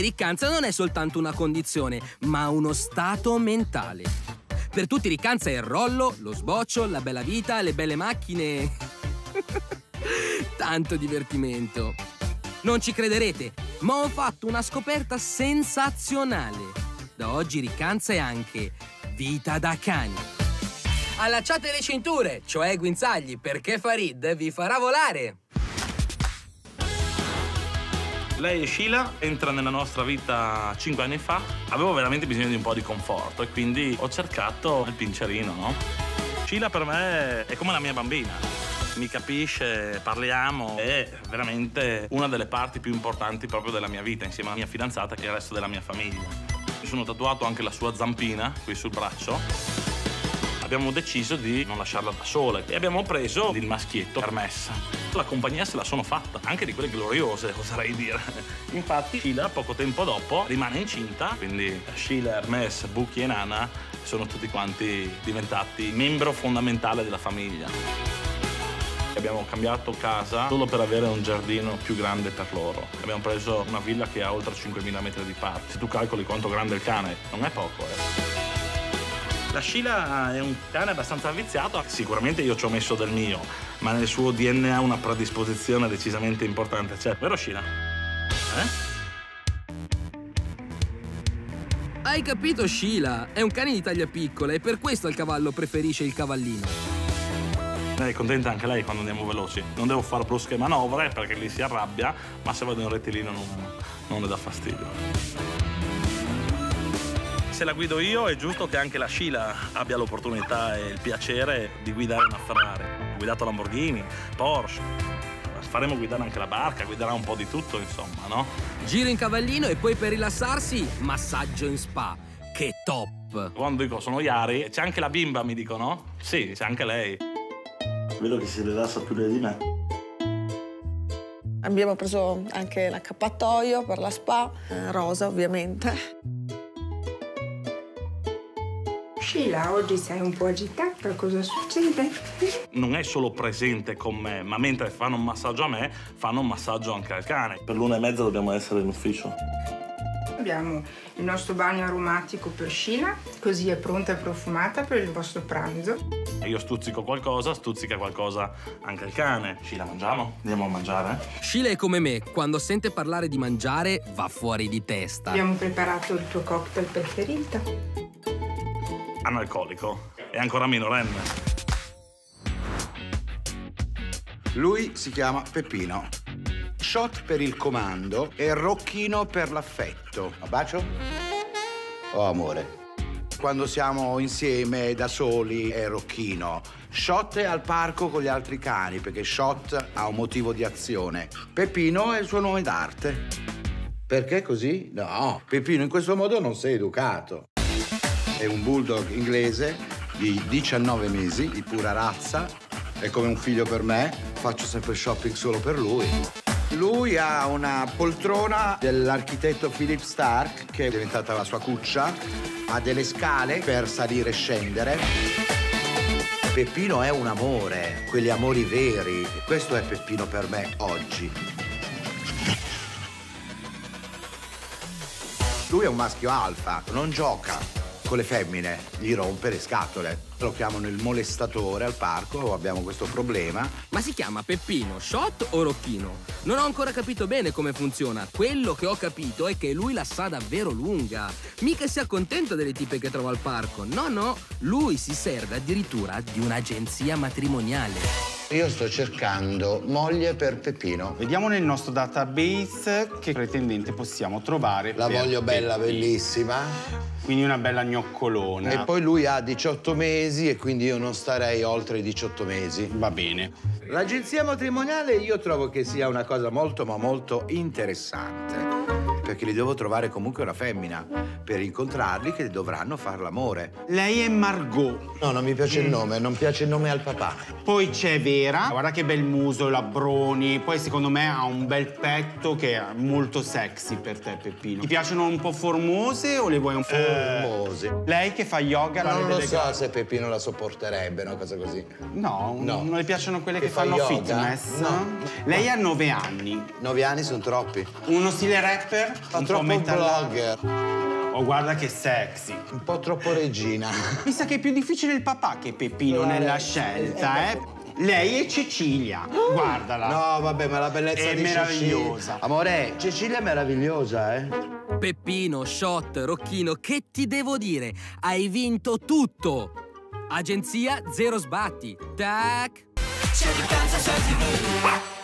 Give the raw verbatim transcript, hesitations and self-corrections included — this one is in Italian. riccanza non è soltanto una condizione, ma uno stato mentale. Per tutti riccanza è il rollo, lo sboccio, la bella vita, le belle macchine... Tanto divertimento! Non ci crederete, ma ho fatto una scoperta sensazionale! Da oggi riccanza è anche vita da cani! Allacciate le cinture, cioè guinzagli, perché Farid vi farà volare! Lei è Sheila, entra nella nostra vita cinque anni fa. Avevo veramente bisogno di un po' di conforto e quindi ho cercato il pincerino, no? Sheila per me è come la mia bambina. Mi capisce, parliamo, è veramente una delle parti più importanti proprio della mia vita, insieme alla mia fidanzata e al resto della mia famiglia. Mi sono tatuato anche la sua zampina qui sul braccio. Abbiamo deciso di non lasciarla da sola e abbiamo preso il maschietto Hermes. La compagnia se la sono fatta, anche di quelle gloriose, oserei dire. Infatti Sheila poco tempo dopo rimane incinta, quindi Sheila, Hermes, Buki e Nana sono tutti quanti diventati membro fondamentale della famiglia. Abbiamo cambiato casa solo per avere un giardino più grande per loro. Abbiamo preso una villa che ha oltre cinquemila metri di parte. Se tu calcoli quanto grande è il cane, non è poco, eh. La Sheila è un cane abbastanza viziato, sicuramente io ci ho messo del mio, ma nel suo D N A una predisposizione decisamente importante, cioè, vero Sheila? Eh? Hai capito Sheila? È un cane di taglia piccola e per questo il cavallo preferisce il cavallino. Lei è contenta anche lei quando andiamo veloci, non devo fare brusche manovre perché lì si arrabbia, ma se vado in rettilineo non, non le dà fastidio. Se la guido io è giusto che anche la Sheila abbia l'opportunità e il piacere di guidare una Ferrari. Ho guidato Lamborghini, Porsche, faremo guidare anche la barca, guiderà un po' di tutto insomma, no? Giro in cavallino e poi per rilassarsi massaggio in spa, che top! Quando dico sono Yari, c'è anche la bimba mi dicono? Sì, c'è anche lei. Vedo che si rilassa più lei di me. Abbiamo preso anche l'accappatoio per la spa, rosa ovviamente. Sheila, oggi sei un po' agitata, cosa succede? Non è solo presente con me, ma mentre fanno un massaggio a me, fanno un massaggio anche al cane. Per l'una e mezza dobbiamo essere in ufficio. Abbiamo il nostro bagno aromatico per Sheila, così è pronta e profumata per il vostro pranzo. Io stuzzico qualcosa, stuzzica qualcosa anche il cane. Sheila, mangiamo? Andiamo a mangiare? Sheila è come me, quando sente parlare di mangiare va fuori di testa. Abbiamo preparato il tuo cocktail preferito. Analcolico. È ancora minorenne. Lui si chiama Peppino. Shot per il comando e Rocchino per l'affetto. Un bacio? Oh, amore. Quando siamo insieme, da soli, è Rocchino. Shot è al parco con gli altri cani, perché Shot ha un motivo di azione. Peppino è il suo nome d'arte. Perché così? No, Peppino in questo modo non sei educato. È un bulldog inglese di diciannove mesi, di pura razza. È come un figlio per me. Faccio sempre shopping solo per lui. Lui ha una poltrona dell'architetto Philip Stark, che è diventata la sua cuccia. Ha delle scale per salire e scendere. Peppino è un amore, quegli amori veri. Questo è Peppino per me oggi. Lui è un maschio alfa, non gioca con le femmine, gli rompe le scatole. Lo chiamano il molestatore al parco, abbiamo questo problema. Ma si chiama Peppino, Shot o Rocchino? Non ho ancora capito bene come funziona. Quello che ho capito è che lui la sa davvero lunga. Mica si accontenta delle tipe che trova al parco. No, no, lui si serve addirittura di un'agenzia matrimoniale. Io sto cercando moglie per Peppino. Vediamo nel nostro database che pretendente possiamo trovare. La voglio bella, bellissima. Quindi una bella gnoccolona. E poi lui ha diciotto mesi e quindi io non starei oltre i diciotto mesi. Va bene. L'agenzia matrimoniale io trovo che sia una cosa molto ma molto interessante. Perché li devo trovare comunque una femmina per incontrarli che dovranno far l'amore. Lei è Margot. No, non mi piace mm. il nome, non piace il nome al papà. Poi c'è Vera. Guarda che bel muso, labbroni. Poi secondo me ha un bel petto che è molto sexy per te, Peppino. Ti piacciono un po' formose o le vuoi un po' eh... formose? Lei che fa yoga. Non lo so gare. Se Peppino la sopporterebbe, una cosa così. No, no. Non le piacciono quelle che, che fa fanno yoga. Fitness? No. Lei no. ha nove anni. nove anni sono troppi. Uno stile rapper? Fa un troppo po' metalblogger. Oh, guarda che sexy. Un po' troppo regina. Mi sa che è più difficile il papà che Peppino Ferrari. Nella scelta, eh. eh. Lei è Cecilia, oh. Guardala. No, vabbè, ma la bellezza è di meravigliosa. Cecilia. Amore, Cecilia è meravigliosa, eh. Peppino, Shot, Rocchino, che ti devo dire? Hai vinto tutto. Agenzia, zero sbatti. Tac. C'è di